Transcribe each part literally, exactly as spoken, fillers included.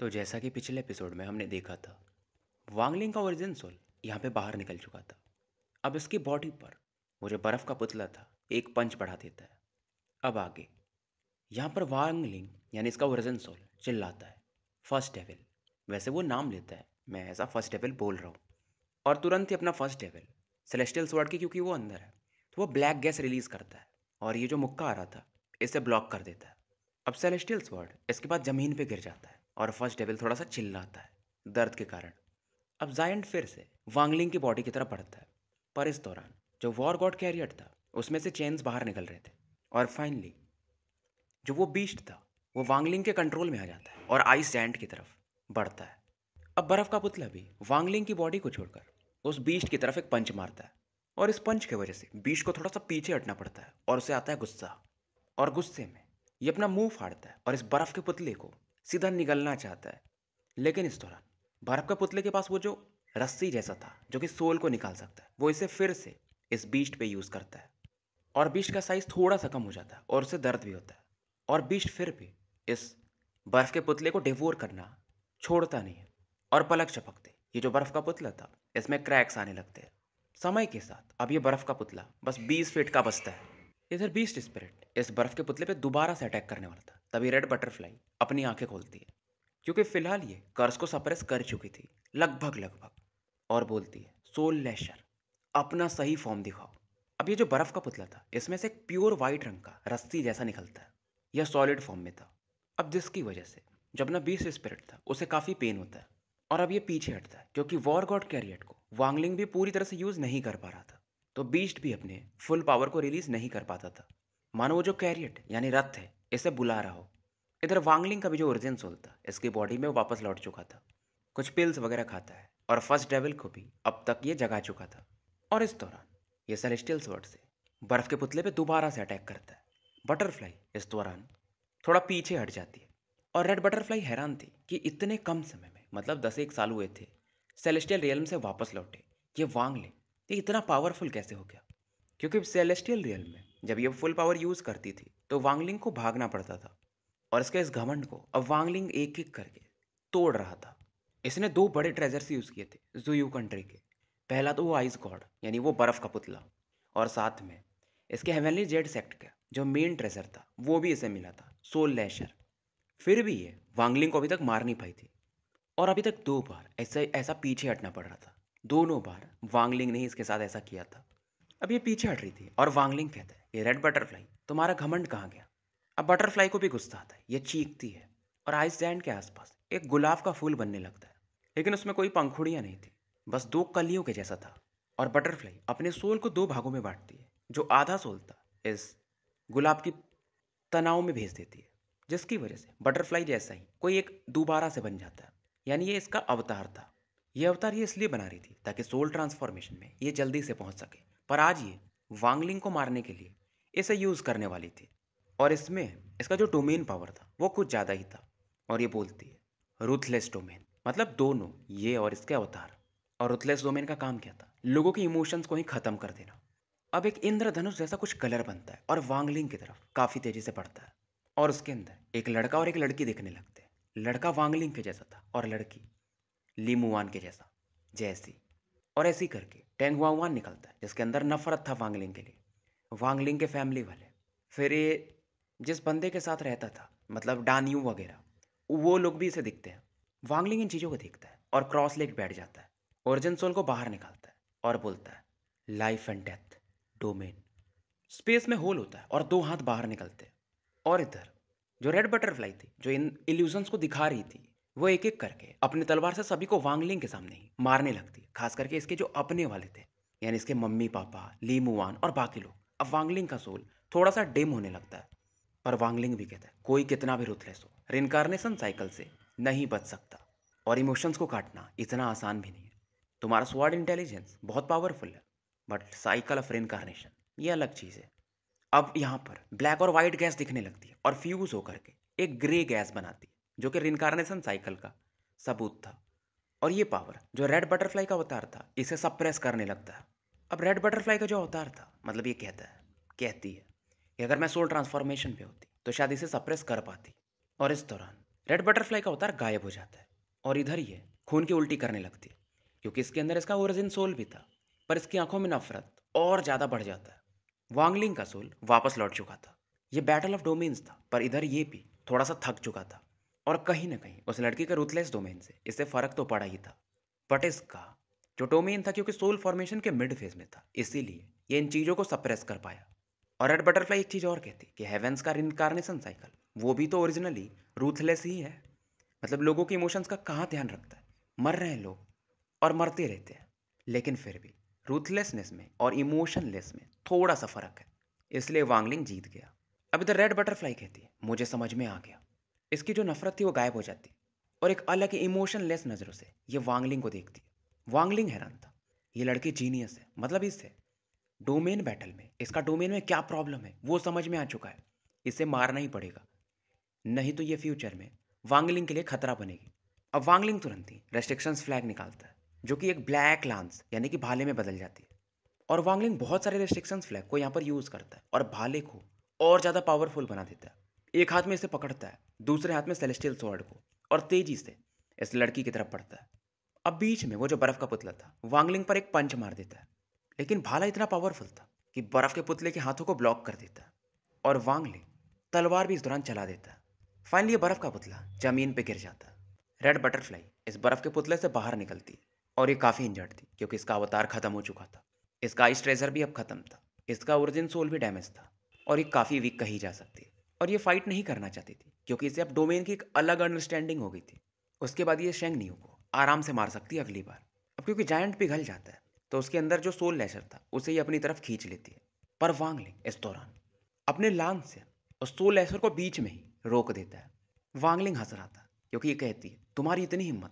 तो जैसा कि पिछले एपिसोड में हमने देखा था, वांगलिंग का ओरिजिन सोल यहाँ पे बाहर निकल चुका था। अब इसकी बॉडी पर वो जो बर्फ़ का पुतला था एक पंच बढ़ा देता है। अब आगे यहाँ पर वांगलिंग यानी इसका ओरिजिन सोल चिल्लाता है फर्स्ट डेविल, वैसे वो नाम लेता है, मैं ऐसा फर्स्ट डेविल बोल रहा हूँ, और तुरंत ही अपना फर्स्ट डेविल सेलेस्टियल स्वर्ड के, क्योंकि वो अंदर है तो वो ब्लैक गैस रिलीज़ करता है और ये जो मुक्का आ रहा था इसे ब्लॉक कर देता है। अब सेलेस्टियल स्वर्ड इसके बाद ज़मीन पर गिर जाता है और फर्स्ट डेविल थोड़ा सा चिल्लाता है दर्द के कारण। अब जायन फिर से वांगलिंग की बॉडी की तरफ बढ़ता है, पर इस दौरान जो वॉर गॉड कैरियर था उसमें से चेन्स बाहर निकल रहे थे और फाइनली जो वो बीस्ट था वो वांगलिंग के कंट्रोल में आ जाता है और आइस गॉड की तरफ बढ़ता है। अब बर्फ़ का पुतला भी वांगलिंग की बॉडी को छोड़कर उस बीस्ट की तरफ एक पंच मारता है और इस पंच की वजह से बीस्ट को थोड़ा सा पीछे हटना पड़ता है और उसे आता है गुस्सा, और गुस्से में ये अपना मुँह फाड़ता है और इस बर्फ़ के पुतले को सीधा निगलना चाहता है। लेकिन इस दौरान बर्फ़ के पुतले के पास वो जो रस्सी जैसा था जो कि सोल को निकाल सकता है, वो इसे फिर से इस बीस्ट पे यूज़ करता है और बीस्ट का साइज़ थोड़ा सा कम हो जाता है और उसे दर्द भी होता है, और बीस्ट फिर भी इस बर्फ़ के पुतले को डिवोर करना छोड़ता नहीं है। और पलक झपकते ये जो बर्फ़ का पुतला था इसमें क्रैक्स आने लगते हैं। समय के साथ अब ये बर्फ़ का पुतला बस बीस फीट का बचता है। इधर बीस्ट स्पिरिट इस बर्फ़ के पुतले पर दोबारा से अटैक करने वाला था, तभी रेड बटरफ्लाई अपनी आँखें खोलती है, क्योंकि फ़िलहाल ये कर्स को सप्रेस कर चुकी थी लगभग लगभग, और बोलती है सोल लेशर अपना सही फॉर्म दिखाओ। अब ये जो बर्फ़ का पुतला था इसमें से एक प्योर वाइट रंग का रस्सी जैसा निकलता है, यह सॉलिड फॉर्म में था। अब जिसकी वजह से जो अपना बीस्ट स्पिरिट था उसे काफ़ी पेन होता है और अब ये पीछे हटता है, क्योंकि वॉर गॉड कैरियर को वांगलिंग भी पूरी तरह से यूज़ नहीं कर पा रहा था, तो बीस्ट भी अपने फुल पावर को रिलीज़ नहीं कर पाता था, मानो वो जो कैरियट यानी रथ है इसे बुला रहा हो। इधर वांगलिंग का भी जो ओरिजिन सोल था इसकी बॉडी में वो वापस लौट चुका था, कुछ पिल्स वगैरह खाता है और फर्स्ट डेविल को भी अब तक ये जगा चुका था। और इस दौरान ये सेलेस्टियल स्वॉर्ड से बर्फ़ के पुतले पे दोबारा से अटैक करता है। बटरफ्लाई इस दौरान थोड़ा पीछे हट जाती है और रेड बटरफ्लाई हैरान थी कि इतने कम समय में, मतलब दस एक साल हुए थे सेलेस्टियल रियल्म से वापस लौटे, ये वांगलिंग ये इतना पावरफुल कैसे हो गया, क्योंकि सेलेस्टियल रियल्म में जब ये फुल पावर यूज़ करती थी तो वांगलिंग को भागना पड़ता था, और इसके इस घमंड को अब वांगलिंग एक एक करके तोड़ रहा था। इसने दो बड़े ट्रेजर्स यूज़ किए थे ज़ू यू कंट्री के, पहला तो वो आइस गॉड यानी वो बर्फ़ का पुतला, और साथ में इसके हेवनली जेड सेक्ट का जो मेन ट्रेजर था वो भी इसे मिला था सोल लेशर। फिर भी ये वांगलिंग को अभी तक मार नहीं पाई थी और अभी तक दो बार ऐसा ऐसा पीछे हटना पड़ रहा था, दोनों बार वांगलिंग ने इसके साथ ऐसा किया था। अब ये पीछे हट रही थी और वांगलिंग कहता है ये रेड बटरफ्लाई तुम्हारा घमंड कहाँ गया। अब बटरफ्लाई को भी गुस्सा आता है, ये चीखती है और आइस गॉड के आसपास एक गुलाब का फूल बनने लगता है, लेकिन उसमें कोई पंखुड़ियाँ नहीं थी, बस दो कलियों के जैसा था। और बटरफ्लाई अपने सोल को दो भागों में बांटती है, जो आधा सोल था इस गुलाब की तनाव में भेज देती है, जिसकी वजह से बटरफ्लाई जैसा ही कोई एक दोबारा से बन जाता है, यानी ये इसका अवतार था। ये अवतार ये इसलिए बना रही थी ताकि सोल ट्रांसफॉर्मेशन में ये जल्दी से पहुँच सके, पर आज ये वांगलिंग को मारने के लिए इसे यूज़ करने वाली थी, और इसमें इसका जो डोमेन पावर था वो कुछ ज़्यादा ही था, और ये बोलती है रूथलेस डोमेन, मतलब दोनों ये और इसके अवतार। और रूथलेस डोमेन का काम क्या था, लोगों के इमोशंस को ही ख़त्म कर देना। अब एक इंद्रधनुष जैसा कुछ कलर बनता है और वांगलिंग की तरफ काफ़ी तेज़ी से बढ़ता है, और उसके अंदर एक लड़का और एक लड़की दिखने लगते हैं। लड़का वांगलिंग के जैसा था और लड़की लीमुवान के जैसा जैसी, और ऐसी करके टेंगुआवान निकलता है, जिसके अंदर नफरत था वांगलिंग के लिए, वांगलिंग के फैमिली वाले। फिर ये जिस बंदे के साथ रहता था, मतलब डान्यू वगैरह, वो लोग भी इसे दिखते हैं। वांगलिंग इन चीज़ों को देखता है और क्रॉस लेग बैठ जाता है, ओरिजिन सोल को बाहर निकालता है और बोलता है life and death domain. Space में होल होता है और दो हाथ बाहर निकलते हैं, और इधर जो रेड बटरफ्लाई थी जो इन इल्यूजन्स को दिखा रही थी वो एक एक करके अपने तलवार से सभी को वांगलिंग के सामने ही मारने लगती, खास करके इसके जो अपने वाले थे, यानी इसके मम्मी पापा लीमुवान और बाकी लोग। अब वांगलिंग का सोल थोड़ा सा डिम होने लगता है, पर वांगलिंग भी कहता है कोई कितना भी रूथलेस हो रिनकारनेशन साइकिल से नहीं बच सकता, और इमोशंस को काटना इतना आसान भी नहीं है। तुम्हारा स्वॉर्ड इंटेलिजेंस बहुत पावरफुल है, बट साइकिल ऑफ रिनकारनेशन ये अलग चीज़ है। अब यहाँ पर ब्लैक और वाइट गैस दिखने लगती है और फ्यूज़ होकर के एक ग्रे गैस बनाती है, जो कि रिनकारनेशन साइकिल का सबूत था, और ये पावर जो रेड बटरफ्लाई का अवतार था इसे सप्रेस करने लगता है। अब रेड बटरफ्लाई का जो अवतार था, मतलब ये कहता है कहती है कि अगर मैं सोल ट्रांसफॉर्मेशन पे होती तो शायद इसे सप्रेस कर पाती, और इस दौरान रेड बटरफ्लाई का अवतार गायब हो जाता है और इधर ये खून की उल्टी करने लगती है, क्योंकि इसके अंदर इसका ओरिजिन सोल भी था, पर इसकी आंखों में नफरत और ज़्यादा बढ़ जाता है। वांगलिंग का सोल वापस लौट चुका था। ये बैटल ऑफ डोमेन्स था, पर इधर ये भी थोड़ा सा थक चुका था और कहीं ना कहीं उस लड़की के रूथलेस डोमेन से इससे फ़र्क तो पड़ा ही था, बट इसका जो डोमेन था क्योंकि सोल फॉर्मेशन के मिड फेज में था, इसीलिए ये इन चीज़ों को सप्रेस कर पाया। और रेड बटरफ्लाई एक चीज़ और कहती कि हेवन्स का रिनकारनेशन साइकिल वो भी तो ओरिजिनली रूथलेस ही है, मतलब लोगों के इमोशंस का कहाँ ध्यान रखता है। मर रहे हैं लोग और मरते रहते हैं, लेकिन फिर भी रूथलेसनेस में और इमोशनलेस में थोड़ा सा फ़र्क है, इसलिए वांगलिंग जीत गया। अब इधर रेड बटरफ्लाई कहती है मुझे समझ में आ गया। इसकी जो नफरत थी वो गायब हो जाती और एक अलग इमोशनलेस नज़रों से ये वांगलिंग को देखती है। वांगलिंग हैरान था, ये लड़की जीनियस है, मतलब इससे डोमेन बैटल में इसका डोमेन में क्या प्रॉब्लम है वो समझ में आ चुका है, इसे मारना ही पड़ेगा, नहीं तो ये फ्यूचर में वांगलिंग के लिए खतरा बनेगी। अब वांगलिंग तुरंत ही रेस्ट्रिक्शन फ्लैग निकालता है, जो कि एक ब्लैक लांस यानी कि भाले में बदल जाती है, और वांगलिंग बहुत सारे रेस्ट्रिक्शन फ्लैग को यहाँ पर यूज़ करता है और भाले को और ज़्यादा पावरफुल बना देता है। एक हाथ में इसे पकड़ता है, दूसरे हाथ में सेलेस्टियल स्वर्ड को, और तेज़ी से इस लड़की की तरफ पड़ता है। अब बीच में वो जो बर्फ़ का पुतला था वांगलिंग पर एक पंच मार देता है, लेकिन भाला इतना पावरफुल था कि बर्फ़ के पुतले के हाथों को ब्लॉक कर देता है और वांगलिंग तलवार भी इस दौरान चला देता है। फाइनली बर्फ़ का पुतला ज़मीन पर गिर जाता है। रेड बटरफ्लाई इस बर्फ़ के पुतले से बाहर निकलती है और ये काफ़ी इंजर्ड थी, क्योंकि इसका अवतार ख़त्म हो चुका था, इसका आइस ट्रेजर भी अब ख़त्म था, इसका ओरिजिन सोल भी डैमेज था और ये काफ़ी वीक कही जा सकती है। और ये फाइट नहीं करना चाहती थी, क्योंकि इसे अब डोमेन की एक अलग अंडरस्टैंडिंग हो गई थी। उसके बाद ये शेंग न्यू को आराम से मार सकती है अगली बार। अब क्योंकि जायंट पिघल जाता है तो उसके अंदर जो सोल लेशर था उसे ये अपनी तरफ खींच लेती है, पर वांगलिंग इस दौरान अपने लांग से उस सोल लेशर को बीच में ही रोक देता है। वांगलिंग हंस रहा था, क्योंकि ये कहती है तुम्हारी इतनी हिम्मत,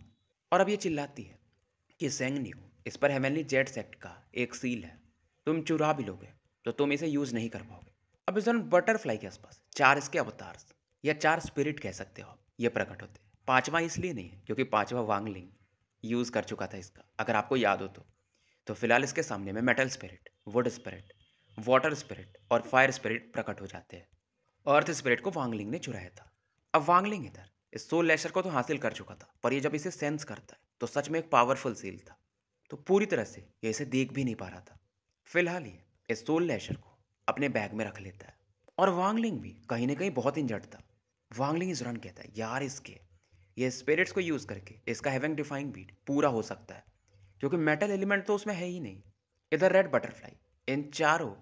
और अब ये चिल्लाती है कि सेंग न्यू इस पर हेवनली जेड सेक्ट का एक सील है, तुम चुरा भी लोगे तो तुम इसे यूज़ नहीं कर पाओगे। अब इस दौरान बटरफ्लाई के आसपास चार इसके अवतार या चार स्पिरिट कह सकते हो ये प्रकट होते। पांचवा इसलिए नहीं है क्योंकि पांचवा वांगलिंग यूज़ कर चुका था इसका, अगर आपको याद हो तो। तो फिलहाल इसके सामने में metal spirit, wood spirit, water spirit और फायर स्पिरिट प्रकट हो जाते हैं। अर्थ स्पिरिट को वांगलिंग ने चुराया था। अब वांगलिंग इधर इस सोल लेशर को तो हासिल कर चुका था, पर ये जब इसे सेंस करता है तो सच में एक पावरफुल सील था, तो पूरी तरह से ये इसे देख भी नहीं पा रहा था। फिलहाल ये इस सोल लेशर को अपने बैग में रख लेता है, और वांगलिंग भी कहीं ना कहीं बहुत इंजर्ड था। वांगलिंग इस दौरान कहता है यार इसके ये स्पिरिट्स को यूज़ करके इसका हेवन डिफाइंग बीट पूरा हो सकता है, क्योंकि मेटल एलिमेंट तो उसमें है ही नहीं। इधर रेड बटरफ्लाई इन चारों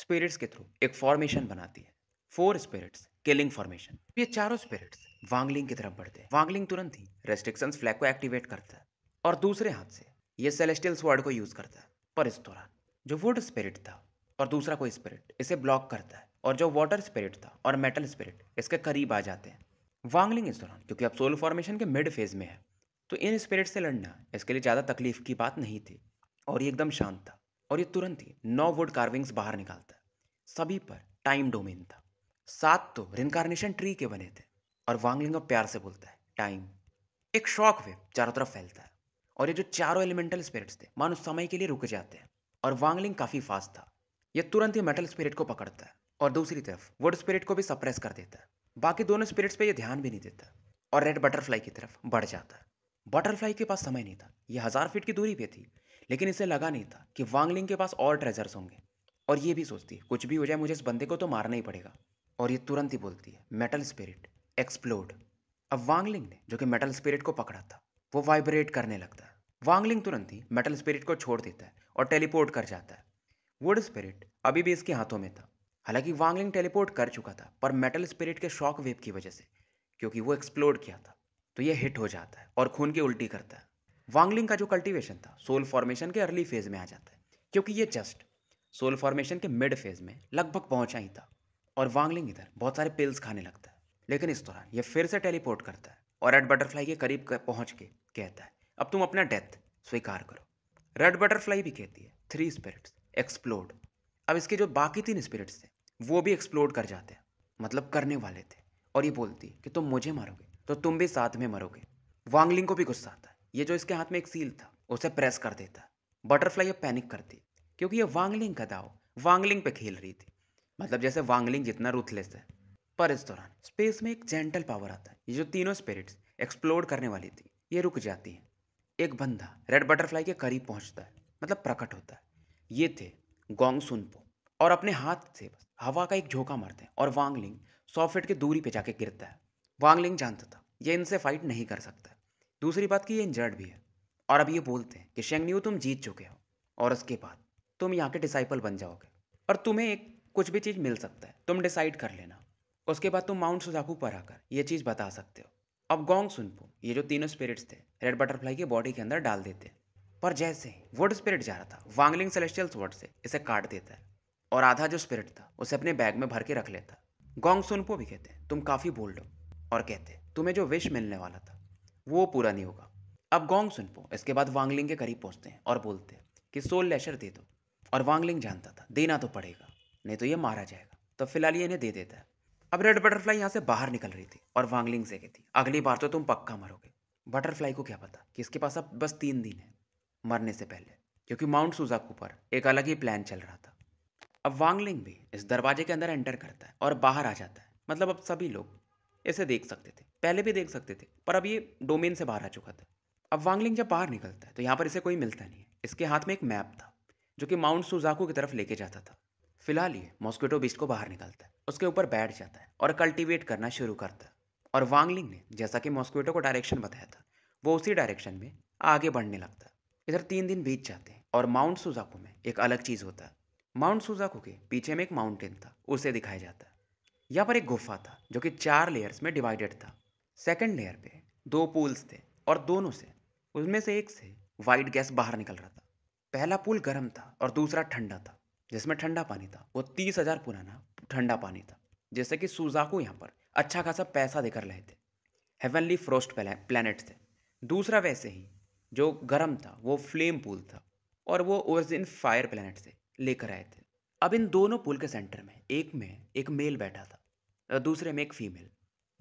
स्पिरिट्स के थ्रू एक फॉर्मेशन बनाती है, फोर स्पिरिट्स केलिंग फॉर्मेशन। ये चारों स्पिरिट्स वांगलिंग की तरफ बढ़ते हैं। वांगलिंग तुरंत ही रेस्ट्रिक्शन फ्लैग को एक्टिवेट करता है और दूसरे हाथ से ये सेलेस्टियल स्वर्ड को यूज़ करता है, पर इस दौरान जो वुड स्पिरिट था और दूसरा कोई स्पिरिट इसे ब्लॉक करता है, और जो वाटर स्पिरिट था और मेटल स्पिरिट इसके करीब आ जाते हैं। वांगलिंग इस दौरान क्योंकि अब सोल फॉर्मेशन के मिड फेज में है, तो इन स्पिरिट से लड़ना इसके लिए ज़्यादा तकलीफ की बात नहीं थी, और ये एकदम शांत था। और ये तुरंत ही नौ वुड कार्विंग्स बाहर निकालता है, सभी पर टाइम डोमेन था, सात तो रिनकारनेशन ट्री के बने थे। और वांगलिंग अब प्यार से बोलता है टाइम। एक शॉक वेव चारों तरफ फैलता है और ये जो चारों एलिमेंटल स्पिरिट्स थे मानो समय के लिए रुक जाते हैं, और वांगलिंग काफ़ी फास्ट था। ये तुरंत ही मेटल स्पिरिट को पकड़ता है और दूसरी तरफ वुड स्पिरिट को भी सप्रेस कर देता है। बाकी दोनों स्पिरिट्स पे ये ध्यान भी नहीं देता और रेड बटरफ्लाई की तरफ बढ़ जाता है। बटरफ्लाई के पास समय नहीं था, ये हज़ार फीट की दूरी पे थी, लेकिन इसे लगा नहीं था कि वांगलिंग के पास और ट्रेजर्स होंगे, और ये भी सोचती है कुछ भी हो जाए मुझे इस बंदे को तो मारना ही पड़ेगा। और ये तुरंत ही बोलती है मेटल स्पिरिट एक्सप्लोड। अब वांगलिंग ने जो कि मेटल स्पिरिट को पकड़ा था वो वाइब्रेट करने लगता है। वांगलिंग तुरंत ही मेटल स्पिरिट को छोड़ देता है और टेलीपोर्ट कर जाता है। वुड स्पिरिट अभी भी इसके हाथों में था, हालांकि वांगलिंग टेलीपोर्ट कर चुका था, पर मेटल स्पिरिट के शॉक वेव की वजह से क्योंकि वो एक्सप्लोड किया था तो ये हिट हो जाता है और खून की उल्टी करता है। वांगलिंग का जो कल्टीवेशन था सोल फॉर्मेशन के अर्ली फेज में आ जाता है, क्योंकि ये जस्ट सोल फॉर्मेशन के मिड फेज में लगभग पहुंचा ही था। और वांगलिंग इधर बहुत सारे पिल्स खाने लगता है, लेकिन इस दौरान ये फिर से टेलीपोर्ट करता है और रेड बटरफ्लाई के करीब पहुंच के कहता है अब तुम अपना डेथ स्वीकार करो। रेड बटरफ्लाई भी कहती है थ्री स्पिरिट्स एक्सप्लोड। अब इसके जो बाकी तीन स्पिरिट्स थे वो भी एक्सप्लोड कर जाते हैं, मतलब करने वाले थे, और ये बोलती है कि तुम मुझे मारोगे तो तुम भी साथ में मरोगे। वांगलिंग को भी गुस्सा आता है, ये जो इसके हाथ में एक सील था उसे प्रेस कर देता है। बटरफ्लाई अब पैनिक करती है, क्योंकि ये वांगलिंग का दाव वांगलिंग पे खेल रही थी, मतलब जैसे वांगलिंग जितना रूथलेस है। पर इस दौरान स्पेस में एक जेंटल पावर आता है। ये जो तीनों स्पिरिट्स एक्सप्लोड करने वाली थी ये रुक जाती हैं। एक बंदा रेड बटरफ्लाई के करीब पहुंचता है, मतलब प्रकट होता है। ये थे गोंग सुनपो और अपने हाथ से बस हवा का एक झोंका मारते हैं और वांगलिंग सौ फीट की दूरी पे जाके गिरता है। वांगलिंग जानता था ये इनसे फाइट नहीं कर सकता। दूसरी बात कि ये इंजर्ड भी है और अब ये बोलते हैं कि शेंगन्यू तुम जीत चुके हो और उसके बाद तुम यहाँ के डिसाइपल बन जाओगे और तुम्हें एक कुछ भी चीज़ मिल सकता है, तुम डिसाइड कर लेना। उसके बाद तुम माउंट सुजाकू पर आकर ये चीज़ बता सकते हो। अब गोंग सुनपो ये जो तीनों स्पिरिट्स थे रेड बटरफ्लाई के बॉडी के अंदर डाल देते हैं, पर जैसे ही वुड स्पिरिट जा रहा था वांगलिंग सेलेस्टियल स्वर्ड से इसे काट देता है और आधा जो स्पिरिट था उसे अपने बैग में भर के रख लेता। गोंग सुनपो भी कहते हैं तुम काफ़ी बोल्ड हो और कहते हैं तुम्हें जो विश मिलने वाला था वो पूरा नहीं होगा। अब गोंग सुनपो इसके बाद वांगलिंग के करीब पहुँचते हैं और बोलते हैं कि सोल लेशर दे दो और वांगलिंग जानता था देना तो पड़ेगा नहीं तो ये मारा जाएगा, तो फिलहाल ये इन्हें दे देता है। अब रेड बटरफ्लाई यहाँ से बाहर निकल रही थी और वांगलिंग से कहती अगली बार तो तुम पक्का मरोगे। बटरफ्लाई को क्या पता कि इसके पास अब बस तीन दिन है मरने से पहले, क्योंकि माउंट सुजाकू पर एक अलग ही प्लान चल रहा था। अब वांगलिंग भी इस दरवाजे के अंदर एंटर करता है और बाहर आ जाता है, मतलब अब सभी लोग इसे देख सकते थे, पहले भी देख सकते थे पर अब ये डोमेन से बाहर आ चुका था। अब वांगलिंग जब बाहर निकलता है तो यहाँ पर इसे कोई मिलता नहीं है। इसके हाथ में एक मैप था जो कि माउंट सुजाकू की तरफ लेके जाता था। फिलहाल ये मॉस्किटो बीच को बाहर निकलता है, उसके ऊपर बैठ जाता है और कल्टीवेट करना शुरू करता है। और वांगलिंग ने जैसा कि मॉस्किटो को डायरेक्शन बताया था वो उसी डायरेक्शन में आगे बढ़ने लगता है। इधर तीन दिन बीत जाते हैं और माउंट सुजाकू में एक अलग चीज़ होता है। माउंट सुजाकू के पीछे में एक माउंटेन था उसे दिखाया जाता है। यहाँ पर एक गुफा था जो कि चार लेयर्स में डिवाइडेड था। सेकेंड लेयर पर दो पूल्स थे और दोनों से उसमें से एक से वाइट गैस बाहर निकल रहा था। पहला पूल गर्म था और दूसरा ठंडा था, जिसमें ठंडा पानी था वो तीस हज़ार पुराना ठंडा पानी था, जैसे कि सुजाकू यहाँ पर अच्छा खासा पैसा देकर रहे थे। हेवनली फ्रोस्ट प्लैनेट थे। दूसरा वैसे ही जो गर्म था वो फ्लेम पूल था और वो ओरिजिन फायर प्लैनेट से लेकर आए थे। अब इन दोनों पूल के सेंटर में एक में एक मेल बैठा था और दूसरे में एक फीमेल।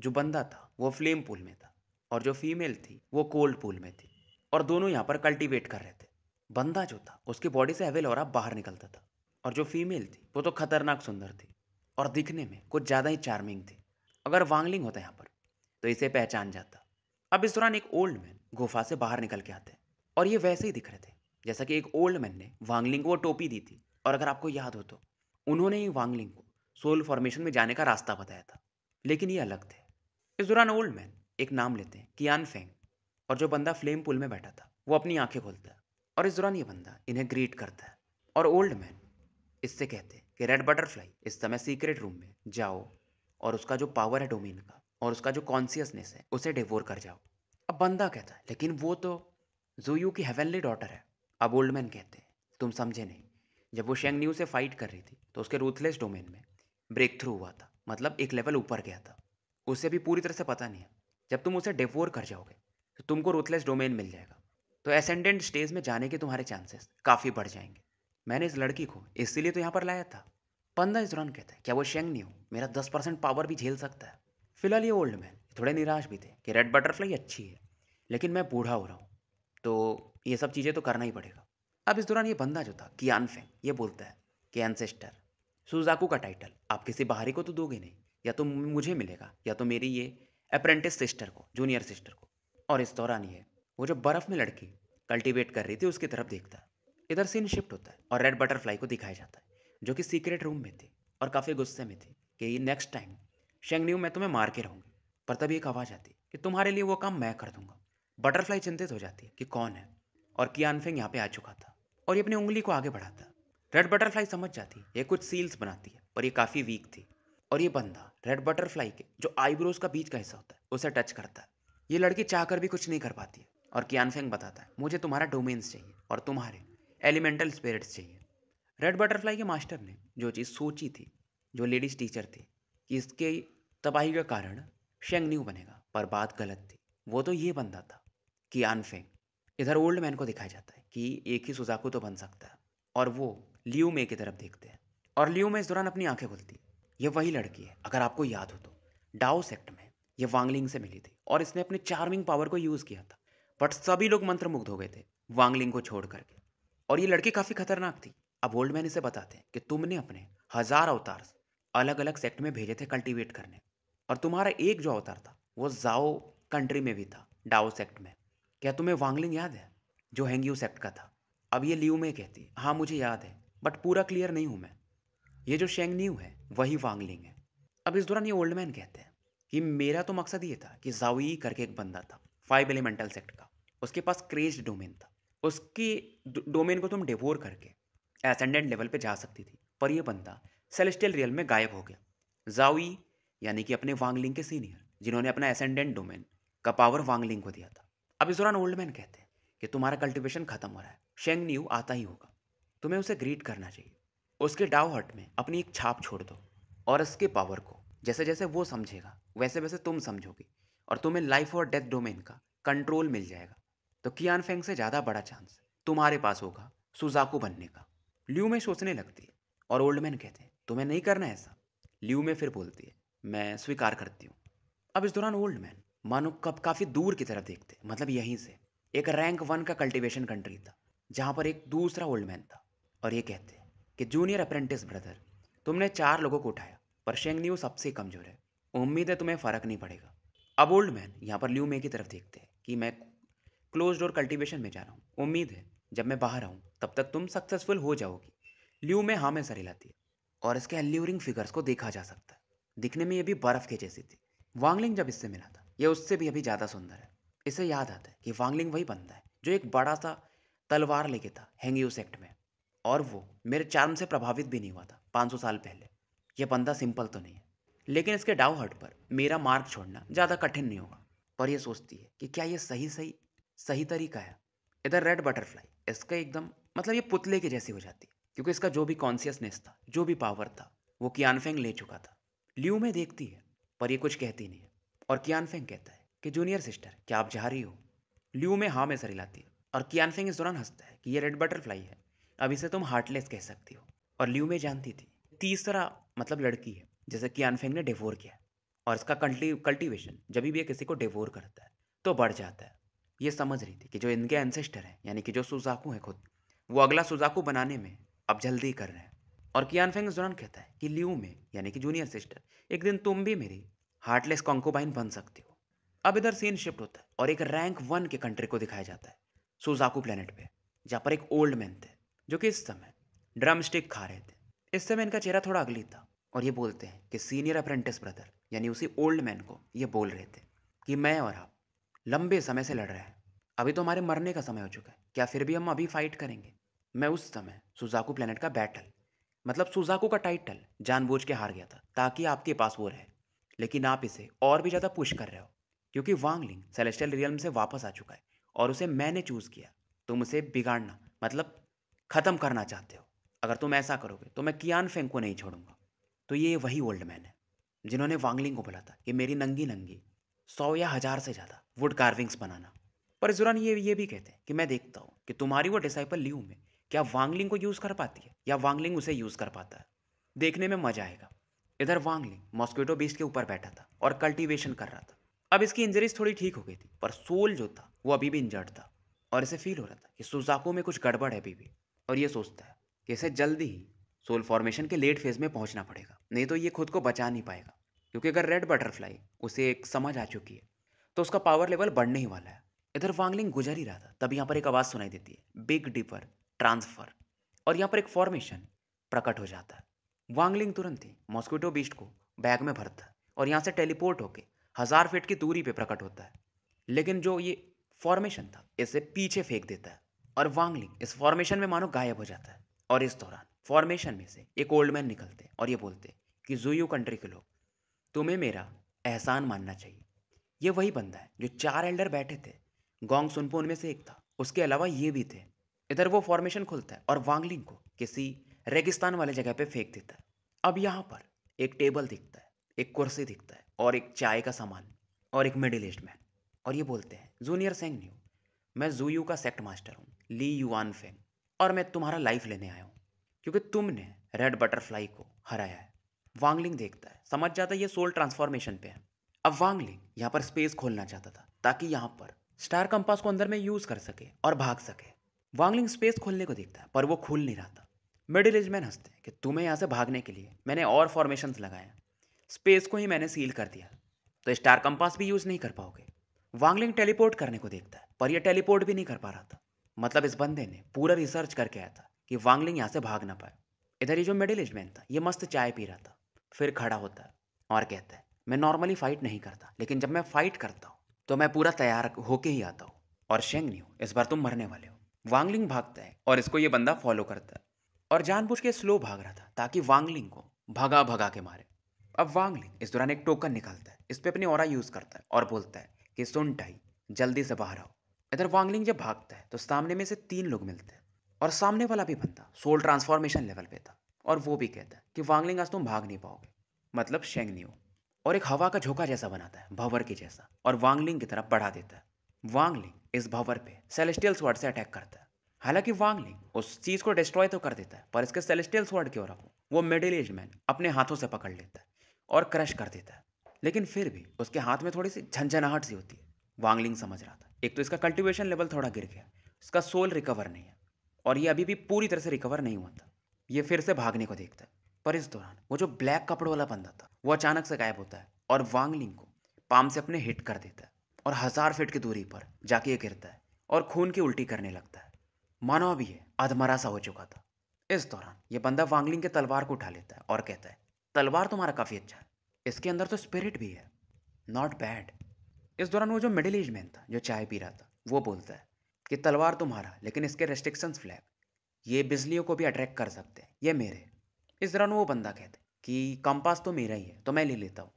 जो बंदा था वो फ्लेम पूल में था और जो फीमेल थी वो कोल्ड पूल में थी और दोनों यहाँ पर कल्टीवेट कर रहे थे। बंदा जो था उसकी बॉडी से एवेल और बाहर निकलता था और जो फीमेल थी वो तो खतरनाक सुंदर थी और दिखने में कुछ ज़्यादा ही चार्मिंग थी। अगर वांगलिंग होता यहाँ पर तो इसे पहचान जाता। अब इस दौरान एक ओल्ड मैन गुफा से बाहर निकल के आते हैं और ये वैसे ही दिख रहे थे जैसा कि एक ओल्ड मैन ने वांगलिंग को वो टोपी दी थी। और अगर आपको याद हो तो उन्होंने ही वांगलिंग को सोल फॉर्मेशन में जाने का रास्ता बताया था, लेकिन ये अलग थे। इस दौरान ओल्ड मैन एक नाम लेते हैं कियानफेंग और जो बंदा फ्लेम पूल में बैठा था वो अपनी आंखें खोलता है और इस दौरान ये बंदा इन्हें ग्रीट करता है। और ओल्ड मैन इससे कहते हैं कि रेड बटरफ्लाई इस समय सीक्रेट रूम में जाओ और उसका जो पावर है डोमेन का और उसका जो कॉन्सियसनेस है उसे डिवोर कर जाओ। अब बंदा कहता है लेकिन वो तो ज़ू यू की हेवनली डॉटर है। अब ओल्ड मैन कहते हैं तुम समझे नहीं, जब वो शेंगन्यू से फाइट कर रही थी तो उसके रूथलेस डोमेन में ब्रेक थ्रू हुआ था, मतलब एक लेवल ऊपर गया था। उसे भी पूरी तरह से पता नहीं है, जब तुम उसे डिवोर कर जाओगे तो तुमको रूथलेस डोमेन मिल जाएगा, तो एसेंडेंट स्टेज में जाने के तुम्हारे चांसेस काफ़ी बढ़ जाएंगे। मैंने इस लड़की को इसीलिए तो यहाँ पर लाया था। पंदा इस दौरान कहता है क्या वो शेंगन्यू मेरा दस परसेंट पावर भी झेल सकता है। फिलहाल ये ओल्ड मैन थोड़े निराश भी थे कि रेड बटरफ्लाई अच्छी है लेकिन मैं बूढ़ा हो रहा हूँ तो ये सब चीज़ें तो करना ही पड़ेगा। अब इस दौरान ये बंदा जो था कियानफेंग ये बोलता है कि एनसेस्टर सुजाकू का टाइटल आप किसी बाहरी को तो दोगे नहीं, या तो मुझे मिलेगा या तो मेरी ये अप्रेंटिस सिस्टर को, जूनियर सिस्टर को। और इस दौरान ये वो जो बर्फ़ में लड़की कल्टीवेट कर रही थी उसकी तरफ देखता है। इधर सीन शिफ्ट होता है और रेड बटरफ्लाई को दिखाया जाता है जो कि सीक्रेट रूम में थी और काफ़ी गुस्से में थी कि नेक्स्ट टाइम शेंगन्यू मैं तुम्हें मार के रहूँगी। पर तभी एक आवाज़ आती कि तुम्हारे लिए वो काम मैं कर दूँगा। बटरफ्लाई चिंतित हो जाती है कि कौन है, और कियानफेंग यहाँ पर आ चुका था और ये अपनी उंगली को आगे बढ़ाता। रेड बटरफ्लाई समझ जाती है ये कुछ सील्स बनाती है पर ये काफ़ी वीक थी। और ये बंदा रेड बटरफ्लाई के जो आईब्रोज का बीच का हिस्सा होता है उसे टच करता है। ये लड़की चाहकर भी कुछ नहीं कर पाती है और कियानफेंग बताता है मुझे तुम्हारा डोमेन्स चाहिए और तुम्हारे एलिमेंटल स्पिरिट्स चाहिए। रेड बटरफ्लाई के मास्टर ने जो चीज़ सोची थी, जो लेडीज़ टीचर थी, कि इसके तबाही का कारण शेंगन्यू बनेगा, पर बात गलत थी। वो तो ये बंदा था कियानफेंग। इधर ओल्ड मैन को दिखाया जाता है कि एक ही सुजाकू तो बन सकता है और वो ल्यू मे की तरफ देखते हैं और ल्यू मे इस दौरान अपनी आंखें खुलती है। ये वही लड़की है, अगर आपको याद हो तो डाओ सेक्ट में ये वांगलिंग से मिली थी और इसने अपने चार्मिंग पावर को यूज़ किया था, बट सभी लोग मंत्रमुग्ध हो गए थे वांगलिंग को छोड़ करके। और ये लड़की काफ़ी खतरनाक थी। अब ओल्ड मैन इसे बताते हैं कि तुमने अपने हज़ार अवतार अलग अलग सेक्ट में भेजे थे कल्टीवेट करने और तुम्हारा एक जो अवतार था वो जाओ कंट्री में भी था, डाओ सेक्ट में। क्या तुम्हें वांगलिंग याद है जो हैंग्यू सेक्ट का था? अब ये ल्यू मे कहती है हाँ मुझे याद है बट पूरा क्लियर नहीं हूँ मैं। ये जो शेंग न्यू है वही वांगलिंग है। अब इस दौरान ये ओल्ड मैन कहते हैं कि मेरा तो मकसद ये था कि जाऊई करके एक बंदा था फाइव एलिमेंटल सेक्ट का, उसके पास क्रेज्ड डोमेन था, उसकी डोमेन को तुम डिवोर करके एसेंडेंट लेवल पे जा सकती थी, पर यह बंदा सेलेस्टियल रियल्म में गायब हो गया। जाऊई यानी कि अपने वांगलिंग के सीनियर जिन्होंने अपना एसेंडेंट डोमेन का पावर वांगलिंग को दिया था। अब इस दौरान ओल्ड मैन कहते हैं कि तुम्हारा कल्टिवेशन खत्म हो रहा है, शेंग न्यू आता ही होगा, तुम्हें उसे ग्रीट करना चाहिए, उसके डाव हट में अपनी एक छाप छोड़ दो और इसके पावर को जैसे जैसे वो समझेगा वैसे वैसे तुम समझोगी और तुम्हें लाइफ और डेथ डोमेन का कंट्रोल मिल जाएगा। तो कियानफेंग से ज़्यादा बड़ा चांस तुम्हारे पास होगा सुजाकू बनने का। ल्यू में सोचने लगती है और ओल्ड मैन कहते हैं तुम्हें नहीं करना है ऐसा। ल्यू में फिर बोलती है मैं स्वीकार करती हूँ। अब इस दौरान ओल्ड मैन मानो कब काफ़ी दूर की तरफ देखते, मतलब यहीं से एक रैंक वन का कल्टिवेशन कंट्री था जहाँ पर एक दूसरा ओल्ड मैन था और ये कहते हैं कि जूनियर अप्रेंटिस ब्रदर तुमने चार लोगों को उठाया पर शेंग न्यू सबसे कमज़ोर है, उम्मीद है तुम्हें फ़र्क नहीं पड़ेगा। अब ओल्ड मैन यहाँ पर ल्यू मे की तरफ देखते हैं कि मैं क्लोज डोर कल्टिवेशन में जा रहा हूँ, उम्मीद है जब मैं बाहर आऊँ तब तक तुम सक्सेसफुल हो जाओगी। ल्यू मे हाँ में सर हिलाती है और इसके एल्यूरिंग फिगर्स को देखा जा सकता है, दिखने में ये भी बर्फ़ के जैसी थी। वांगलिंग जब इससे मिला था यह उससे भी अभी ज़्यादा सुंदर है। इसे याद आता है कि वांगलिंग वही बंदा है जो एक बड़ा सा तलवार लेके था हैंग्यू सेक्ट में और वो मेरे चार्म से प्रभावित भी नहीं हुआ था पाँच सौ साल पहले। यह बंदा सिंपल तो नहीं है लेकिन इसके डाउ हट पर मेरा मार्ग छोड़ना ज़्यादा कठिन नहीं होगा। पर यह सोचती है कि क्या यह सही सही सही तरीका है। इधर रेड बटरफ्लाई इसका एकदम मतलब ये पुतले के जैसी हो जाती है क्योंकि इसका जो भी कॉन्शियसनेस था जो भी पावर था वो कियानफेंग ले चुका था। ल्यू में देखती है पर यह कुछ कहती नहीं है और कियानफेंग कहता है कि जूनियर सिस्टर क्या आप जा रही हो? ल्यू में हाँ में सर हिलाती है और कियानफेंग इस दौरान हंसता है कि ये रेड बटरफ्लाई है, अब इसे तुम हार्टलेस कह सकती हो। और ल्यू में जानती थी तीसरा मतलब लड़की है जैसे कियानफेंग ने डिवोर किया और इसका कल्टिवेशन जब भी किसी को डिवोर करता है तो बढ़ जाता है। ये समझ रही थी कि जो इनके एंसेस्टर हैं यानी कि जो सुजाकू हैं खुद वो अगला सुजाकू बनाने में अब जल्दी कर रहे हैं। और कियानफेंग इस दौरान कहता है कि ल्यू में यानी कि जूनियर सिस्टर एक दिन तुम भी मेरी हार्टलेस कॉन्कोबाइन बन सकती हो। अब इधर सीन शिफ्ट होता है और एक रैंक वन के कंट्री को दिखाया जाता है सुजाकू प्लेनेट पे, जहाँ पर एक ओल्ड मैन थे जो कि इस समय ड्रम स्टिक खा रहे थे। इस समय इनका चेहरा थोड़ा अगली था और ये बोलते हैं कि सीनियर अप्रेंटिस ब्रदर यानी उसी ओल्ड मैन को ये बोल रहे थे कि मैं और आप लंबे समय से लड़ रहे हैं, अभी तो हमारे मरने का समय हो चुका है, क्या फिर भी हम अभी फाइट करेंगे? मैं उस समय सुजाकू प्लेनेट का बैटल मतलब सुजाकू का टाइटल जानबूझ के हार गया था ताकि आपके पास वो रहे, लेकिन आप इसे और भी ज़्यादा पुश कर रहे हो क्योंकि वांगलिंग सेलेस्टियल रियल्म से वापस आ चुका है और उसे मैंने चूज़ किया। तुम उसे बिगाड़ना मतलब ख़त्म करना चाहते हो, अगर तुम ऐसा करोगे तो मैं कियानफेंग को नहीं छोड़ूंगा। तो ये वही ओल्ड मैन है जिन्होंने वांगलिंग को बोला था कि मेरी नंगी नंगी सौ या हज़ार से ज़्यादा वुड कार्विंग्स बनाना। पर इस दौरान ये ये भी कहते हैं कि मैं देखता हूँ कि तुम्हारी वो डिसाइपल ल्यू में क्या वांगलिंग को यूज़ कर पाती है या वांगलिंग उसे यूज़ कर पाता है, देखने में मज़ा आएगा। इधर वांगलिंग मॉस्किटो बीस्ट के ऊपर बैठा था और कल्टीवेशन कर रहा था। अब इसकी इंजरीज थोड़ी ठीक हो गई थी पर सोल जो था वो अभी भी इंजर्ड था और इसे फील हो रहा था कि सुजाकू में कुछ गड़बड़ है अभी भी और ये सोचता है कि इसे जल्दी ही सोल फॉर्मेशन के लेट फेज में पहुंचना पड़ेगा नहीं तो ये खुद को बचा नहीं पाएगा, क्योंकि अगर रेड बटरफ्लाई उसे एक समझ आ चुकी है तो उसका पावर लेवल बढ़ने ही वाला है। इधर वांगलिंग गुजर ही रहा था तब यहाँ पर एक आवाज़ सुनाई देती है बिग डिपर ट्रांसफर और यहाँ पर एक फॉर्मेशन प्रकट हो जाता है। वांगलिंग तुरंत ही मॉस्किटो बीस्ट को बैग में भरता है और यहाँ से टेलीपोर्ट होकर हज़ार फीट की दूरी पे प्रकट होता है, लेकिन जो ये फॉर्मेशन था इसे पीछे फेंक देता है और वांगलिंग इस फॉर्मेशन में मानो गायब हो जाता है। और इस दौरान फॉर्मेशन में से एक ओल्ड मैन निकलते हैं और ये बोलते हैं कि ज़ू यू कंट्री के लोग तुम्हें मेरा एहसान मानना चाहिए। ये वही बंदा है जो चार एल्डर बैठे थे, गोंग सुनपो उनमें से एक था, उसके अलावा ये भी थे। इधर वो फॉर्मेशन खुलता है और वांगलिंग को किसी रेगिस्तान वाले जगह पे फेंक देता है। अब यहाँ पर एक टेबल दिखता है, एक कुर्सी दिखता है और एक चाय का सामान और एक मिडिल एज मैन और ये बोलते हैं जूनियर सेंग न्यू मैं ज़ू यू का सेक्ट मास्टर हूँ लीमुवान फेंग और मैं तुम्हारा लाइफ लेने आया हूँ क्योंकि तुमने रेड बटरफ्लाई को हराया है। वांगलिंग देखता है समझ जाता है ये सोल ट्रांसफॉर्मेशन पे है। अब वांगलिंग यहाँ पर स्पेस खोलना चाहता था ताकि यहाँ पर स्टार कंपास को अंदर में यूज़ कर सके और भाग सके। वांगलिंग स्पेस खोलने को देखता है पर वो खुल नहीं रहा था। मिडिल एज मैन हंसते हैं कि तुम्हें यहाँ से भागने के लिए मैंने और फॉर्मेशंस लगाए, स्पेस को ही मैंने सील कर दिया तो स्टार कंपास भी यूज़ नहीं कर पाओगे। वांगलिंग टेलीपोर्ट करने को देखता है पर यह टेलीपोर्ट भी नहीं कर पा रहा था। मतलब इस बंदे ने पूरा रिसर्च करके आया था कि वांगलिंग यहाँ से भाग ना पाए। इधर ये जो मिडिल एज मैन था ये मस्त चाय पी रहा था, फिर खड़ा होता है और कहता है मैं नॉर्मली फ़ाइट नहीं करता, लेकिन जब मैं फ़ाइट करता हूँ तो मैं पूरा तैयार होके ही आता हूँ, और शेंग नहीं, इस बार तुम मरने वाले हो। वांगलिंग भागता है और इसको ये बंदा फॉलो करता है और जानबूझ के स्लो भाग रहा था ताकि वांगलिंग को भगा भगा के मारे। अब वांगलिंग इस दौरान एक टोकन निकालता है, इस पर अपनी ऑरा यूज़ करता है और बोलता है कि सुन टाई, जल्दी से बाहर आओ। इधर वांगलिंग जब भागता है तो सामने में से तीन लोग मिलते हैं और सामने वाला भी बंदा सोल ट्रांसफॉर्मेशन लेवल पे था और वो भी कहता है कि वांगलिंग आज तुम भाग नहीं पाओगे, मतलब शेंग नहीं हो, और एक हवा का झोंका जैसा बनाता है भंवर के जैसा और वांगलिंग की तरफ बढ़ा देता है। वांगलिंग इस भंवर पे सेलेस्टियल स्वर्ड से अटैक करता है। हालांकि वांगलिंग उस चीज़ को डिस्ट्रॉय तो कर देता है पर इसके सेलेस्टियल स्वर्ड की ओर वो मिडिल एज मैन अपने हाथों से पकड़ लेता है और क्रश कर देता है, लेकिन फिर भी उसके हाथ में थोड़ी सी झंझनाहट सी होती है। वांगलिंग समझ रहा था, एक तो इसका कल्टिवेशन लेवल थोड़ा गिर गया, इसका सोल रिकवर नहीं है और ये अभी भी पूरी तरह से रिकवर नहीं हुआ था। ये फिर से भागने को देखता है पर इस दौरान वो जो ब्लैक कपड़ों वाला बंदा था वो अचानक से गायब होता है और वांगलिंग को पाम से अपने हिट कर देता है और हज़ार फीट की दूरी पर जाके ये गिरता है और खून की उल्टी करने लगता है, मानो अभी ये अधमरा सा हो चुका था। इस दौरान ये बंदा वांगलिंग के तलवार को उठा लेता है और कहता है तलवार तुम्हारा काफ़ी अच्छा है, इसके अंदर तो स्पिरिट भी है, नॉट बैड। इस दौरान वो जो मिडिल एज मैन था जो चाय पी रहा था वो बोलता है कि तलवार तुम्हारा, लेकिन इसके रेस्ट्रिक्शन फ्लैग, ये बिजलियों को भी अट्रैक्ट कर सकते हैं, ये मेरे। इस दौरान वो बंदा कहता है कि कंपास तो मेरा ही है तो मैं ले लेता हूँ।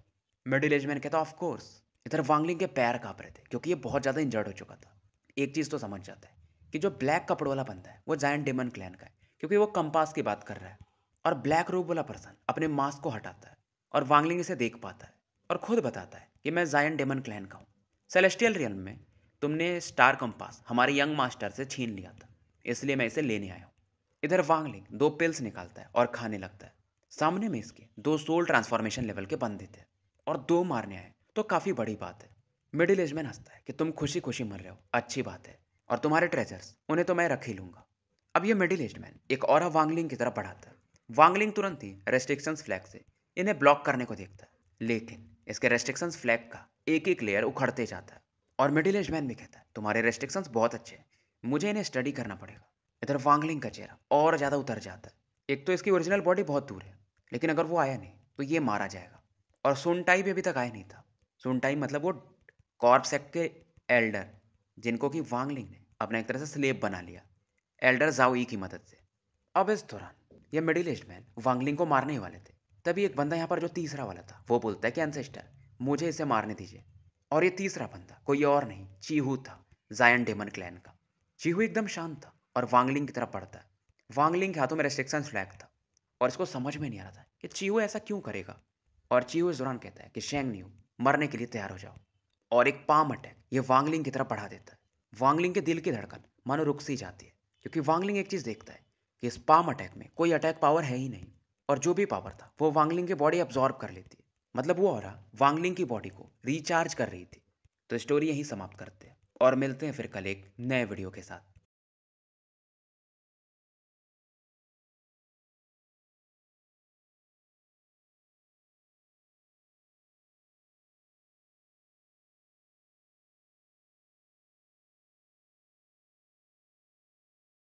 मिडिल एज मैन कहता है ऑफकोर्स। इधर वांगलिंग के पैर काँप रहे थे क्योंकि ये बहुत ज़्यादा इंजर्ड हो चुका था। एक चीज़ तो समझ जाता है कि जो ब्लैक कपड़ों वाला बंदा है वो जायन डेमन क्लैन का है क्योंकि वो कंपास की बात कर रहा है, और ब्लैक रूप वाला पर्सन अपने मास्क को हटाता है और वांगलिंग इसे देख पाता है और खुद बताता है कि मैं जायन डेमन क्लैन का हूँ, सेलेस्टियल रियल्म में तुमने स्टार कंपास हमारे यंग मास्टर से छीन लिया था, इसलिए मैं इसे लेने आया हूँ। इधर वांगलिंग दो पिल्स निकालता है और खाने लगता है। सामने में इसके दो सोल ट्रांसफॉर्मेशन लेवल के बंदे थे और दो मारने आए तो काफ़ी बड़ी बात है। मिडिल एज मैन हंसता है कि तुम खुशी खुशी मर रहे हो, अच्छी बात है, और तुम्हारे ट्रेजर्स उन्हें तो मैं रख ही लूँगा। अब ये मिडिल एज मैन एक और वांगलिंग की तरफ बढ़ाता है। वांगलिंग तुरंत ही रेस्ट्रिक्शंस फ्लैग से इन्हें ब्लॉक करने को देखता है, लेकिन इसके रेस्ट्रिक्शंस फ्लैग का एक एक लेयर उखड़ते जाता है और मिडिल एज मैन भी कहता है तुम्हारे रेस्ट्रिक्शंस बहुत अच्छे हैं, मुझे इन्हें स्टडी करना पड़ेगा। इधर वांगलिंग का चेहरा और ज़्यादा उतर जाता है। एक तो इसकी ओरिजिनल बॉडी बहुत दूर है, लेकिन अगर वो आया नहीं तो ये मारा जाएगा, और सुनटाई भी अभी तक आया नहीं था। सुनटाई मतलब वो कॉर्प सेक्ट के एल्डर जिनको कि वांगलिंग ने अपना एक तरह से स्लेब बना लिया, एल्डर जाऊई की मदद से। अब इस दौरान ये मिडिल एज मैन वांगलिंग को मारने वाले थे, तभी एक बंदा यहाँ पर जो तीसरा वाला था वो बोलता है कि एंसेस्टर मुझे इसे मारने दीजिए, और ये तीसरा बंदा कोई और नहीं चिहू था, जायन डेमन क्लैन का। चिहू एकदम शांत था और वांगलिंग की तरफ पड़ता है। वांगलिंग के हाथों में रेस्ट्रिक्शन फ्लैग था और इसको समझ में नहीं आ रहा था कि चिहू ऐसा क्यों करेगा, और चिहू इस दौरान कहता है कि शेंग न्यू, मरने के लिए तैयार हो जाओ, और एक पाम अटैक ये वांगलिंग की तरफ बढ़ा देता है। वांगलिंग के दिल की धड़कन मानो रुक सी जाती है क्योंकि वांगलिंग एक चीज़ देखता है कि इस पाम अटैक में कोई अटैक पावर है ही नहीं, और जो भी पावर था वो वांगलिंग की बॉडी अब्जॉर्ब कर लेती है, मतलब वो ऑरा वांगलिंग की बॉडी को रिचार्ज कर रही थी। तो स्टोरी यहीं समाप्त करते हैं और मिलते हैं फिर कल एक नए वीडियो के साथ।